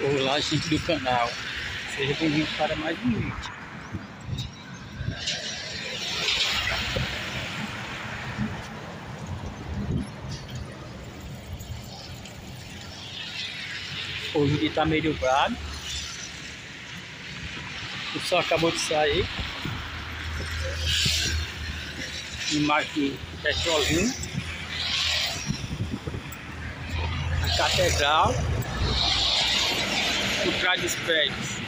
Olá, gente do canal, seja bem-vindo para mais um vídeo. Hoje o dia está meio nublado, o sol acabou de sair, imagina que é sozinho, a catedral, por trás dos prédios.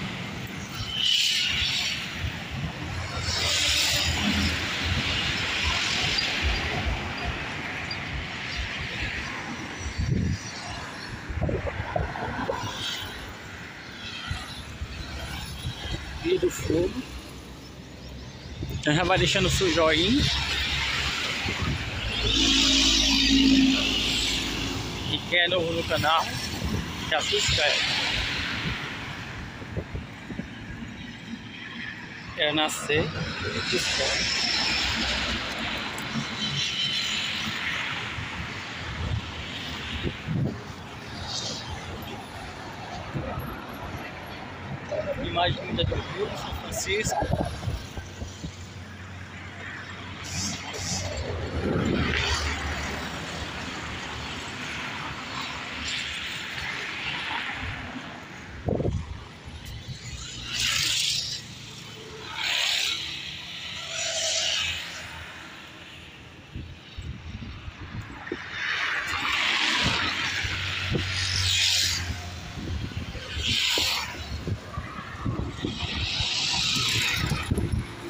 Dia do fogo. Então já vai deixando o seu joinha. E quem é novo no canal, já se inscreve. É nascer de sol. Imagem linda do Rio de São Francisco.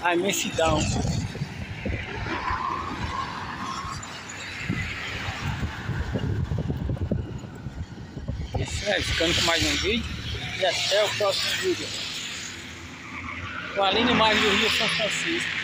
A imensidão. Isso é, ficando com mais um vídeo e até o próximo vídeo. Com a linda imagem do Rio São Francisco.